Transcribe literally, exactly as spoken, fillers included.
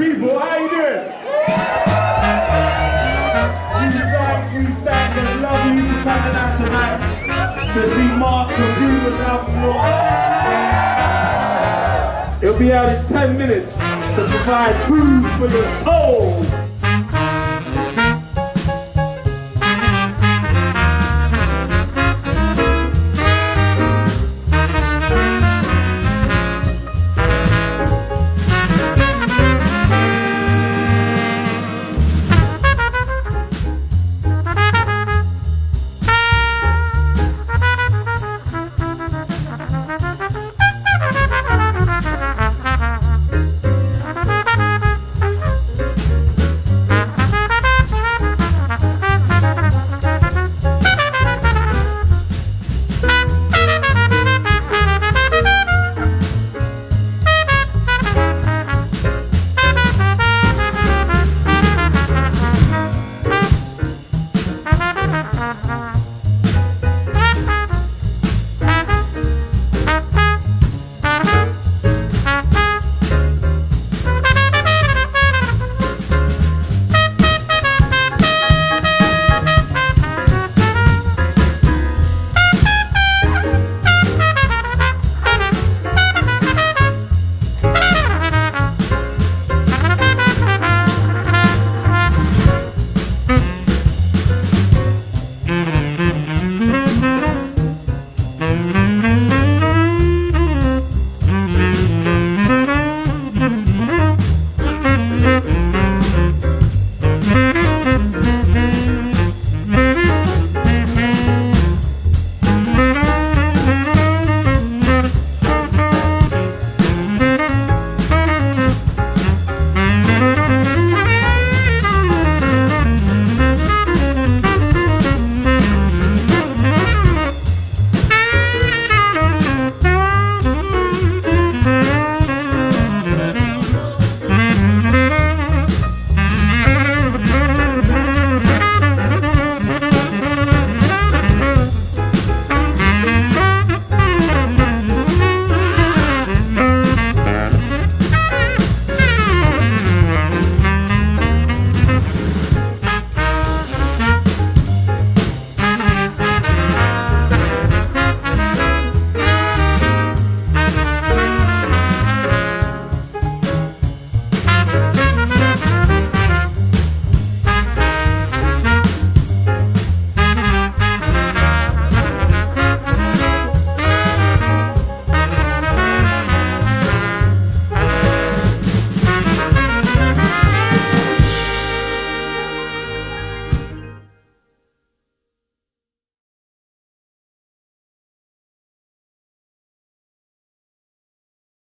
people. How you doing? We thank, we thank and love you for coming out tonight to see Mark Kavuma's album. It'll be out in ten minutes to provide food for your soul.